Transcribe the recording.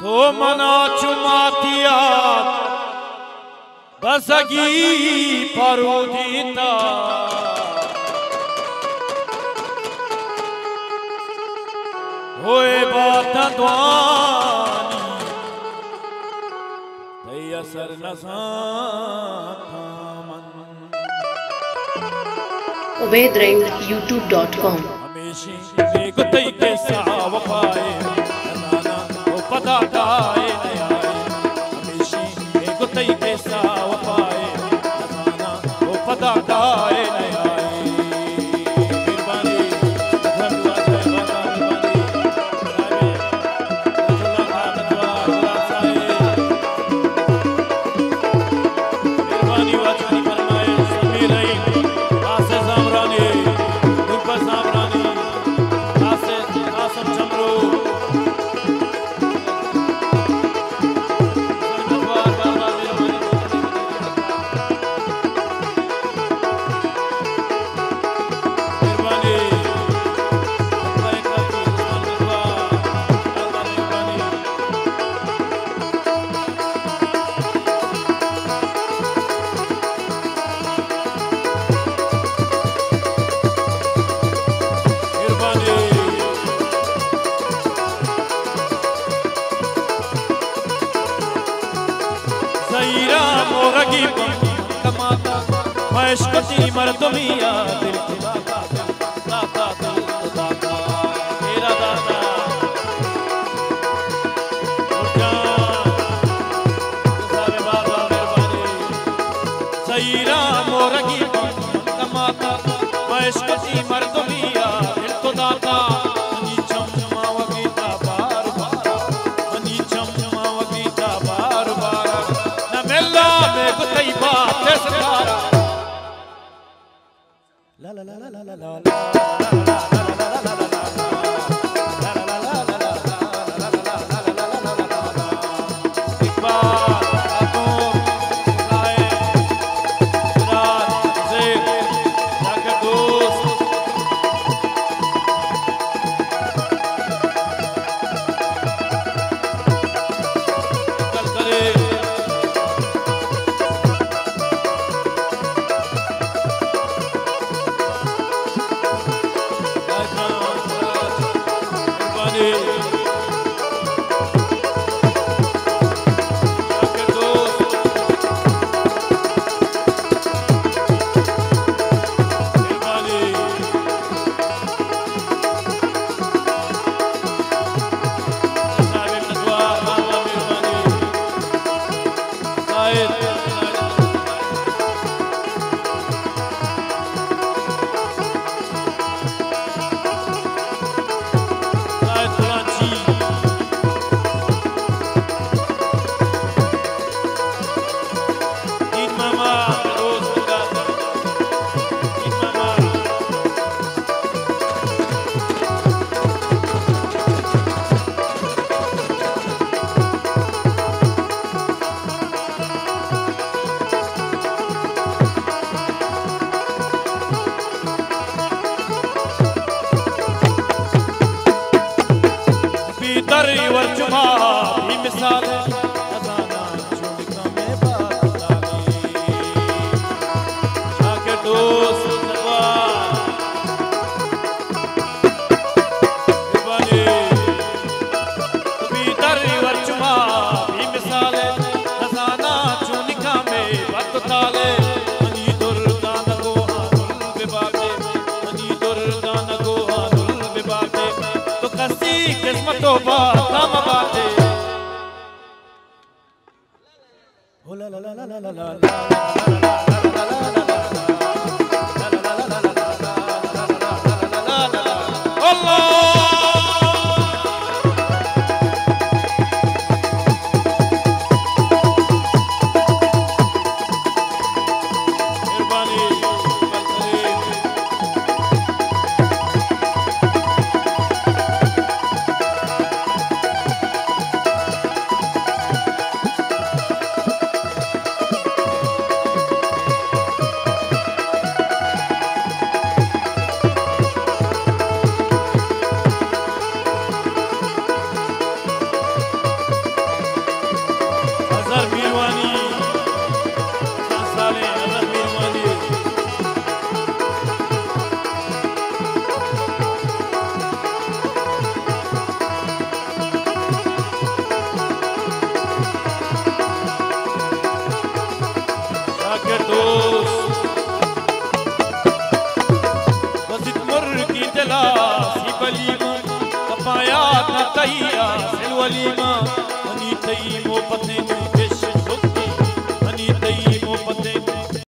تو منا چماتیا بسگی پرودیتا ہوئے باتا دوانی تی اثر نسان ubaidrank.youtube.com مشکتی مردمیا دل دادا دادا دادا میرا دادا مرجا سارے بابا مہربانی سیرا مورگی کماتا مشکتی مردمیا دل تو دادا la la la la la la la طياس الوليمة.